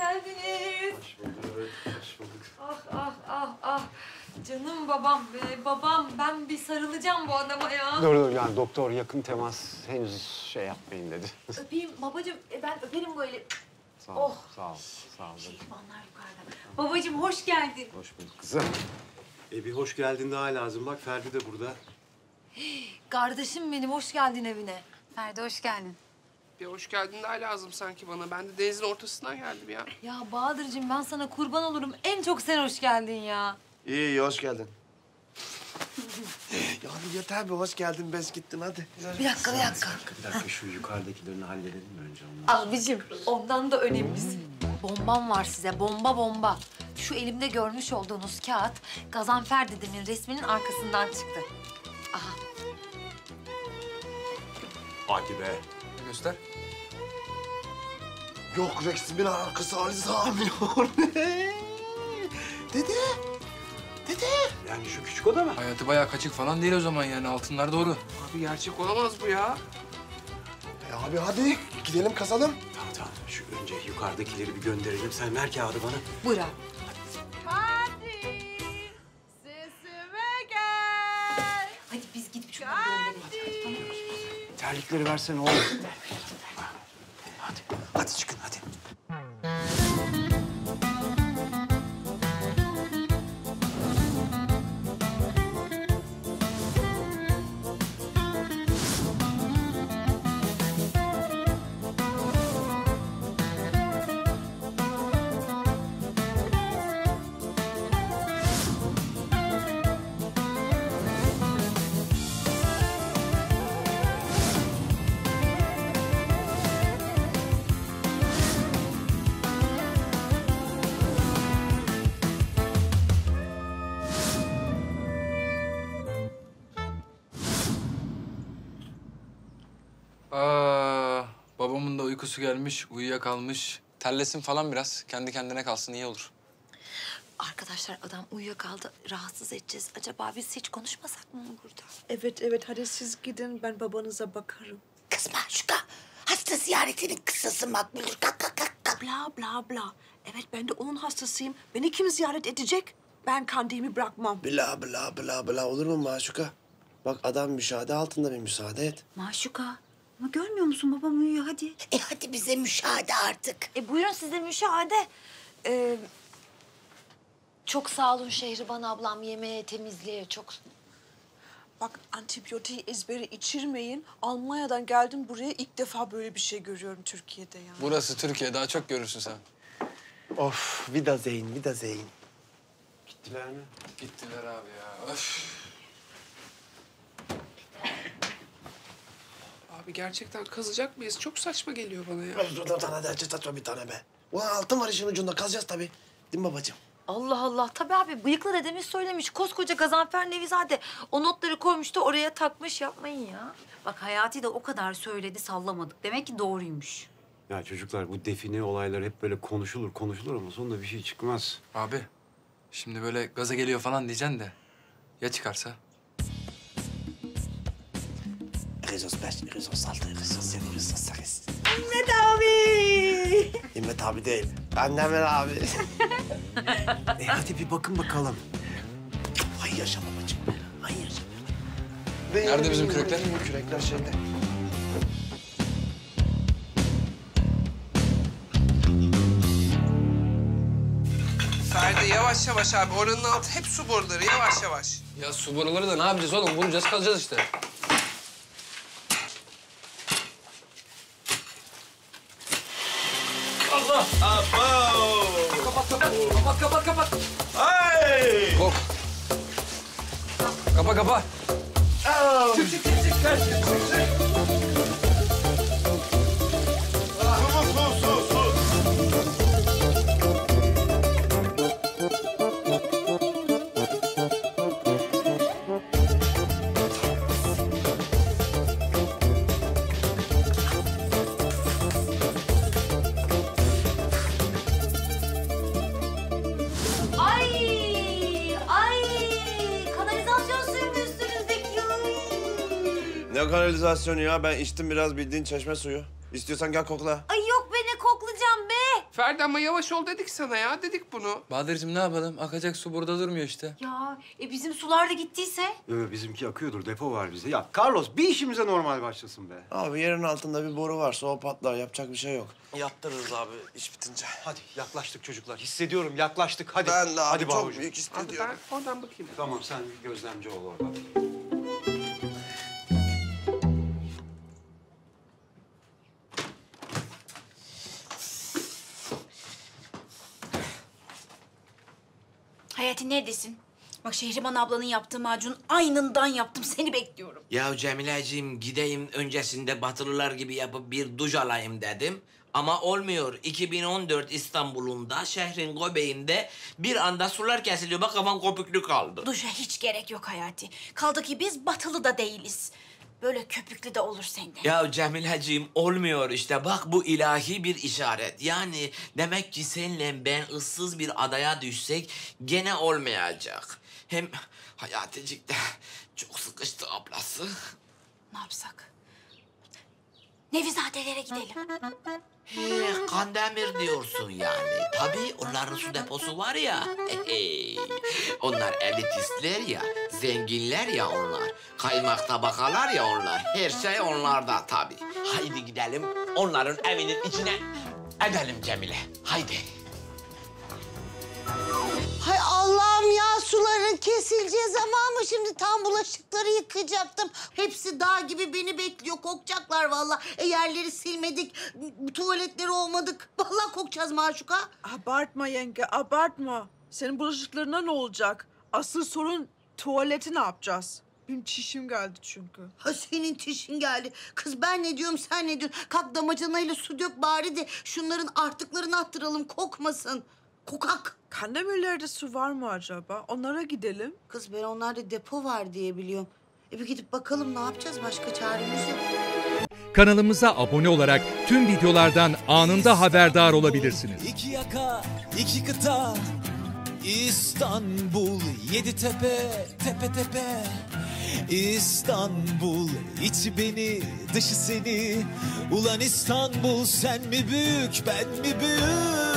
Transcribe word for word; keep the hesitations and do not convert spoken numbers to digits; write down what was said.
geldiniz. Hoş bulduk, hoş bulduk. Ah, ah, ah, ah. Canım babam be, babam. Ben bir sarılacağım bu adama ya. Dur, dur. Yani doktor yakın temas henüz şey yapmayın dedi. Öpeyim babacığım. E, ben öperim böyle. Sağ ol, oh. sağ ol, sağ ol. Şehribanlar yukarıda. Babacığım hoş geldin. Hoş bulduk kızım. E bir hoş geldin daha lazım. Bak Ferdi de burada. Hii, kardeşim benim, hoş geldin evine. Ferdi hoş geldin. Bir hoş geldin daha lazım sanki bana. Ben de denizin ortasından geldim ya. Ya Bahadır'cığım ben sana kurban olurum. En çok sen hoş geldin ya. İyi, iyi hoş geldin. Ya yeter be, hoş geldin, bes gittin hadi. Bir dakika, bir dakika. Bir dakika, şu yukarıdakilerini halledelim mi önce ondan? Abicim, ondan da önemlisi. Bombam var size, bomba bomba. Şu elimde görmüş olduğunuz kağıt, Gazanfer dedemin resminin arkasından çıktı. Aha. Hadi be. Göster. Yok, resmin arkası Alize amiyor. Dede. Dede. Yani şu küçük oda mı? Hayati bayağı kaçık falan değil o zaman yani. Altınlar doğru. Abi gerçek olamaz bu ya. E abi hadi gidelim kazalım. Tamam tamam. Şu önce yukarıdakileri bir gönderelim. Sen ver kağıdı bana. Buyur abi. Hadi. Sesime gel. Hadi biz gidip şunları gönderelim. Hadi, hadi, tamam. Terlikleri versene oğlum. Hadi. Hadi çıkın hadi. Uykusu gelmiş, uyuyakalmış. Terlesin falan biraz. Kendi kendine kalsın, iyi olur. Arkadaşlar adam uyuyakaldı. Rahatsız edeceğiz. Acaba biz hiç konuşmasak mı burada? Evet, evet. Hadi siz gidin. Ben babanıza bakarım. Kız Maşuka, hasta ziyaretinin kısası makbuldür. Kalk, kalk, kalk. Bla, bla, bla. Evet, ben de onun hastasıyım. Beni kim ziyaret edecek? Ben Kandemiri bırakmam. Bla, bla, bla, bla. Olur mu Maşuka? Bak adam müşahede altında, bir müsaade et. Maşuka. Ama görmüyor musun? Babam uyuyor, hadi. E hadi bize müşahede artık. E buyurun size müşahede. Ee, çok sağ olun Şehriban ablam, yemeğe, temizliğe çok... Bak antibiyotiği ezbere içirmeyin. Almanya'dan geldim buraya, ilk defa böyle bir şey görüyorum Türkiye'de ya. Yani. Burası Türkiye, daha çok görürsün sen. Of, vida zeyn, vida zeyn. Gittiler mi? Gittiler abi ya, öf. Abi gerçekten kazacak mıyız? Çok saçma geliyor bana ya. Dur dur tane derce saçma bir tane be. Ulan altın var işin ucunda, kazacağız tabii. Değil mi babacığım? Allah Allah, tabii abi. Bıyıklı dedemiz söylemiş. Koskoca Gazanfer Nevizade o notları koymuş da oraya takmış. Yapmayın ya. Bak Hayati de o kadar söyledi, sallamadık. Demek ki doğruymuş. Ya çocuklar bu define olayları hep böyle konuşulur konuşulur ama sonunda bir şey çıkmaz. Abi şimdi böyle gaza geliyor falan diyeceksin de ya çıkarsa? Rızos beş, Rızos altı, Rızos yedi, Rızos sekiz. İmmet abi! İmmet abi değil, Kandemir abi. E hadi bir bakın bakalım. Hay yaşa babacığım, hay yaşa. Nerede bizim kürekler? Kürekler şeyde. Ferdi yavaş yavaş abi, oranın altı hep su boruları, yavaş yavaş. Ya su boruları da ne yapacağız oğlum? Vuracağız, kalacağız işte. Abo! Kapat, kapat, kapat, kapat, kapat. Ay! Kork. Kapa, kapa. Oh. Çık, çık, çık, çık, çık, çık, çık. Su, su, su, su. Kanalizasyonu ya. Ben içtim biraz bildiğin çeşme suyu. İstiyorsan gel kokla. Ay yok be, ne koklayacağım be? Ferdi ama yavaş ol dedik sana ya, dedik bunu. Bahadır'cığım ne yapalım? Akacak su burada durmuyor işte. Ya e bizim sular da gittiyse? Ee, bizimki akıyordur, depo var bize. Ya Carlos bir işimize normal başlasın be. Abi yerin altında bir boru varsa o patlar, yapacak bir şey yok. Yattırırız abi iş bitince. Hadi yaklaştık çocuklar, hissediyorum yaklaştık hadi. Ben de abi hadi çok büyük hissediyorum. Ben oradan bakayım. Tamam sen gözlemci ol oradan. Hayati neredesin? Bak Şehriban ablanın yaptığı macun aynından yaptım. Seni bekliyorum. Ya Cemileciğim gideyim öncesinde Batılılar gibi yapıp bir duş alayım dedim. Ama olmuyor. iki bin on dört İstanbul'unda şehrin göbeğinde bir anda sular kesiliyor. Bak kafan köpüklü kaldı. Duşa hiç gerek yok Hayati. Kaldı ki biz Batılı da değiliz. Böyle köpüklü de olur sende. Ya Cemileciğim olmuyor işte. Bak bu ilahi bir işaret. Yani demek ki senle ben ıssız bir adaya düşsek gene olmayacak. Hem Hayaticik de çok sıkıştı ablası. Ne yapsak? Nevizadelere gidelim. He, Kandemir diyorsun yani. Tabii onların su deposu var ya. He, he. Onlar elitistler ya, zenginler ya onlar. Kaymak tabakalar ya onlar. Her şey onlarda tabii. Haydi gidelim onların evinin içine edelim Cemile. Haydi. Hay Allah'ım ya suların kesileceği zaman mı şimdi? Tam bulaşıkları yıkayacaktım. Hepsi dağ gibi beni bekliyor. Kokacaklar vallahi. E yerleri silmedik, tuvaletleri olmadık. Vallahi kokacağız Maşuka. Abartma yenge, abartma. Senin bulaşıklarına ne olacak? Asıl sorun tuvaleti ne yapacağız? Benim çişim geldi çünkü. Ha senin çişin geldi. Kız ben ne diyorum sen ne diyorsun? Kalk damacanayla su dök bari de şunların artıklarını attıralım kokmasın. Kokak. Kandemirlerde su var mı acaba? Onlara gidelim. Kız ben onlarda depo var diye biliyorum. E bir gidip bakalım ne yapacağız? Başka çaremiz yok. Kanalımıza abone olarak tüm videolardan anında haberdar olabilirsiniz. İki yaka, iki kıta, İstanbul, yedi tepe, tepe tepe. İstanbul, içi beni, dışı seni. Ulan İstanbul sen mi büyük, ben mi büyük?